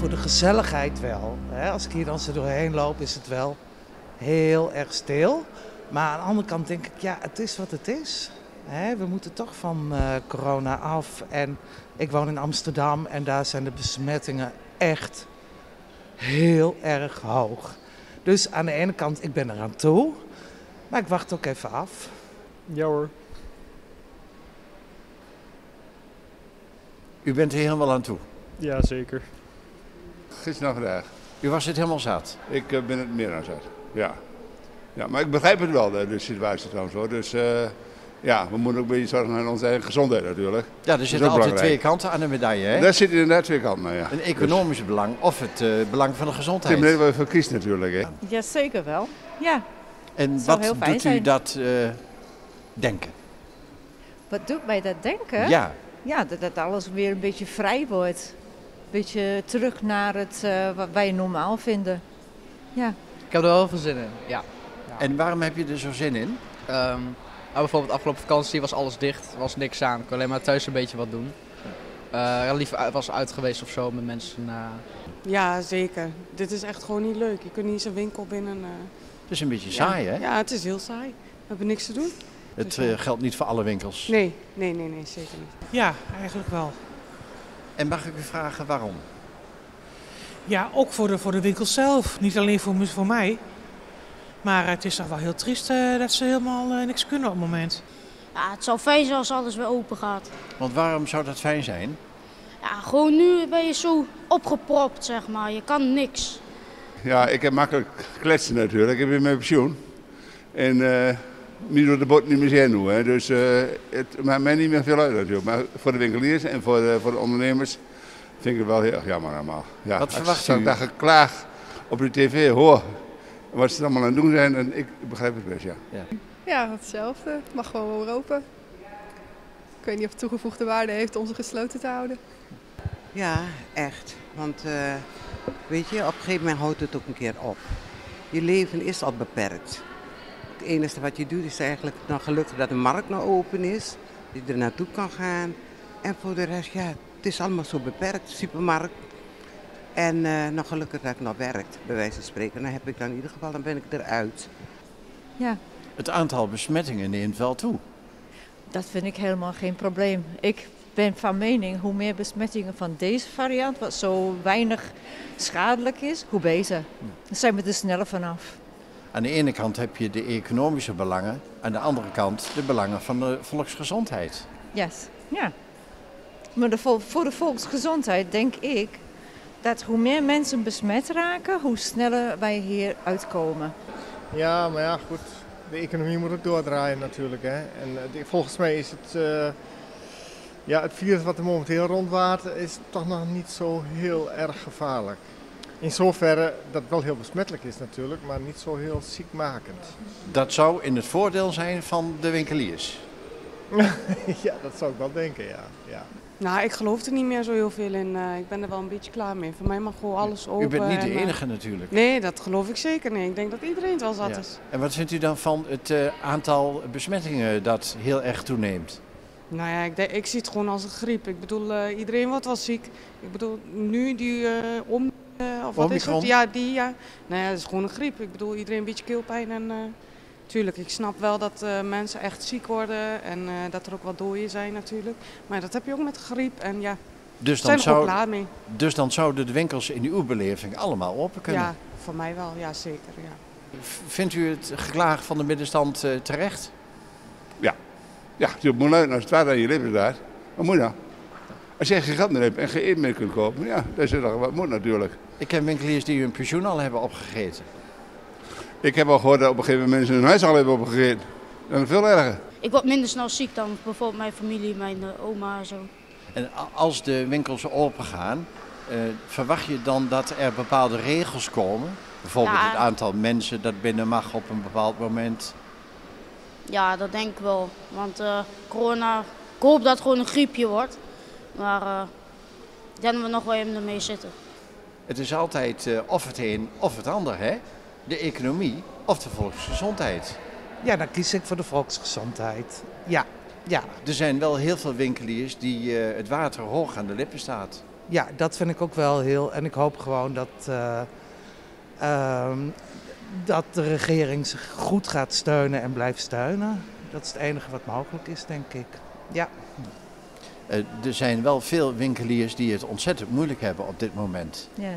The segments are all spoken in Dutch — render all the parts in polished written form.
voor de gezelligheid wel. Als ik hier dan zo doorheen loop, is het wel heel erg stil. Maar aan de andere kant denk ik, ja, het is wat het is. We moeten toch van corona af. En ik woon in Amsterdam en daar zijn de besmettingen echt heel erg hoog. Dus aan de ene kant, ik ben eraan toe, maar ik wacht ook even af. Ja hoor. U bent er helemaal aan toe? Ja, zeker. Gisteren en vandaag. U was het helemaal zat? Ik ben het meer aan zat, ja. Ja. Maar ik begrijp het wel, de situatie trouwens hoor. Dus ja, we moeten ook een beetje zorgen aan onze eigen gezondheid natuurlijk. Ja, er zitten altijd twee kanten aan de medaille, hè? Daar zitten inderdaad twee kanten aan, ja. Een economisch dus belang of het belang van de gezondheid. Het is waar je voor kiest natuurlijk, hè? Ja, zeker wel. Ja. En wat doet u dat denken? Wat doet mij dat denken? Ja. Ja, dat alles weer een beetje vrij wordt. Een beetje terug naar het wat wij normaal vinden. Ja. Ik heb er wel veel zin in, ja. En waarom heb je er zo zin in? Nou, bijvoorbeeld afgelopen vakantie was alles dicht, was niks aan. Ik kon alleen maar thuis een beetje wat doen. Liever was uit geweest of zo met mensen. Ja, zeker. Dit is echt gewoon niet leuk. Je kunt niet eens een winkel binnen. Het is een beetje saai, hè? Ja, het is heel saai. We hebben niks te doen. Het geldt niet voor alle winkels? Nee, zeker niet. Ja, eigenlijk wel. En mag ik u vragen waarom? Ja, ook voor de winkels zelf. Niet alleen voor mij. Maar het is toch wel heel triest dat ze helemaal niks kunnen op het moment. Ja, het zou fijn zijn als alles weer open gaat. Want waarom zou dat fijn zijn? Ja, gewoon nu ben je zo opgepropt, zeg maar. Je kan niks. Ja, ik heb makkelijk kletsen natuurlijk. Ik heb weer mijn pensioen. En nu door de bot niet meer zijn doen, hè. Dus het maakt mij niet meer veel uit natuurlijk. Maar voor de winkeliers en voor de ondernemers vind ik het wel heel erg jammer allemaal. Ja, wat verwacht u? Ik zag geklaagd op de tv, hoor. Wat ze allemaal aan het doen zijn, en ik begrijp het best, ja. Ja, hetzelfde. Het mag gewoon weer open. Ik weet niet of het toegevoegde waarde heeft om ze gesloten te houden. Ja, echt. Want weet je, op een gegeven moment houdt het ook een keer op. Je leven is al beperkt. Het enige wat je doet is eigenlijk dan gelukkig dat de markt nou open is. Dat je er naartoe kan gaan. En voor de rest, ja, het is allemaal zo beperkt. Supermarkt. En nog gelukkig dat ik nog werkt, bij wijze van spreken. Dan heb ik dan in ieder geval, dan ben ik eruit. Ja. Het aantal besmettingen neemt wel toe. Dat vind ik helemaal geen probleem. Ik ben van mening, hoe meer besmettingen van deze variant, wat zo weinig schadelijk is, hoe beter. Dan zijn we er sneller vanaf. Aan de ene kant heb je de economische belangen, aan de andere kant de belangen van de volksgezondheid. Yes. Ja. Maar voor de volksgezondheid denk ik dat hoe meer mensen besmet raken, hoe sneller wij hier uitkomen. Ja, maar ja, goed. De economie moet ook doordraaien natuurlijk, hè. En volgens mij is het virus wat er momenteel rondwaart, is toch nog niet zo heel erg gevaarlijk. In zoverre dat het wel heel besmettelijk is natuurlijk, maar niet zo heel ziekmakend. Dat zou in het voordeel zijn van de winkeliers? Ja, dat zou ik wel denken, ja. Nou, ik geloof er niet meer zo heel veel in. Ik ben er wel een beetje klaar mee. Voor mij mag gewoon alles open. U bent niet de enige natuurlijk. Nee, dat geloof ik zeker niet. Ik denk dat iedereen het wel zat is. En wat vindt u dan van het aantal besmettingen dat heel erg toeneemt? Nou ja, ik zie het gewoon als een griep. Ik bedoel, iedereen wordt wel ziek. Ik bedoel, nu die of wat is het? Ja, die ja. Nou ja, het is gewoon een griep. Ik bedoel, iedereen een beetje keelpijn en tuurlijk, ik snap wel dat mensen echt ziek worden en dat er ook wat dooien zijn natuurlijk. Maar dat heb je ook met griep en ja, dus dan zijn er ook klaar mee. Dus dan zouden de winkels in uw beleving allemaal open kunnen? Ja, voor mij wel. Ja, zeker. Ja. Vindt u het geklaag van de middenstand terecht? Ja. Ja, het moet uit als het water aan je lippen staat. Wat moet je nou? Als jij geen geld meer hebt en geen eten meer kunt kopen, ja, dat is toch wat moet natuurlijk. Ik ken winkeliers die hun pensioen al hebben opgegeten. Ik heb al gehoord dat op een gegeven moment mensen hun huis al hebben opgegeten. Dat is veel erger. Ik word minder snel ziek dan bijvoorbeeld mijn familie, mijn oma en zo. En als de winkels open gaan, verwacht je dan dat er bepaalde regels komen? Bijvoorbeeld het aantal mensen dat binnen mag op een bepaald moment? Ja, dat denk ik wel. Want corona, ik hoop dat het gewoon een griepje wordt. Maar ik denk dat we nog wel even ermee zitten. Het is altijd of het een of het ander, hè? De economie of de volksgezondheid? Ja, dan kies ik voor de volksgezondheid. Ja. Er zijn wel heel veel winkeliers die het water hoog aan de lippen staat. ja, dat vind ik ook wel heel... En ik hoop gewoon dat, dat de regering zich goed gaat steunen en blijft steunen. Dat is het enige wat mogelijk is, denk ik. Ja. Er zijn wel veel winkeliers die het ontzettend moeilijk hebben op dit moment. Ja,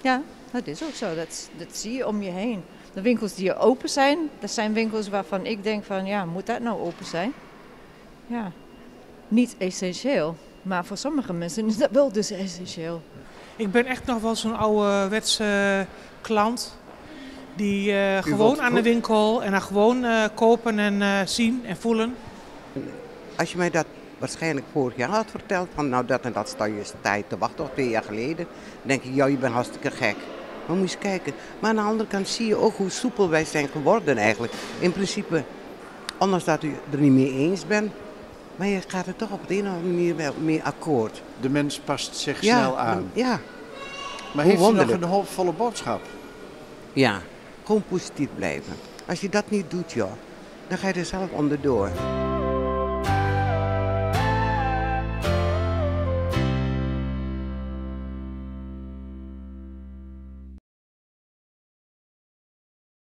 ja, dat is ook zo. Dat zie je om je heen. De winkels die open zijn, dat zijn winkels waarvan ik denk van, ja, moet dat nou open zijn? Ja, niet essentieel. Maar voor sommige mensen is dat wel dus essentieel. Ik ben echt nog wel zo'n ouderwetse klant die gewoon aan de winkel en dan gewoon kopen en zien en voelen. Als je mij dat waarschijnlijk vorig jaar had verteld, van nou dat en dat sta je tijd te wachten, of 2 jaar geleden, dan denk ik, ja, je bent hartstikke gek. Maar moet je eens kijken. Maar aan de andere kant zie je ook hoe soepel wij zijn geworden eigenlijk. In principe, ondanks dat u er niet mee eens bent, maar je gaat er toch op de een of andere manier wel mee akkoord. De mens past zich snel aan. Ja. Maar heeft u nog een hoopvolle boodschap? Ja, gewoon positief blijven. Als je dat niet doet, joh, dan ga je er zelf onderdoor.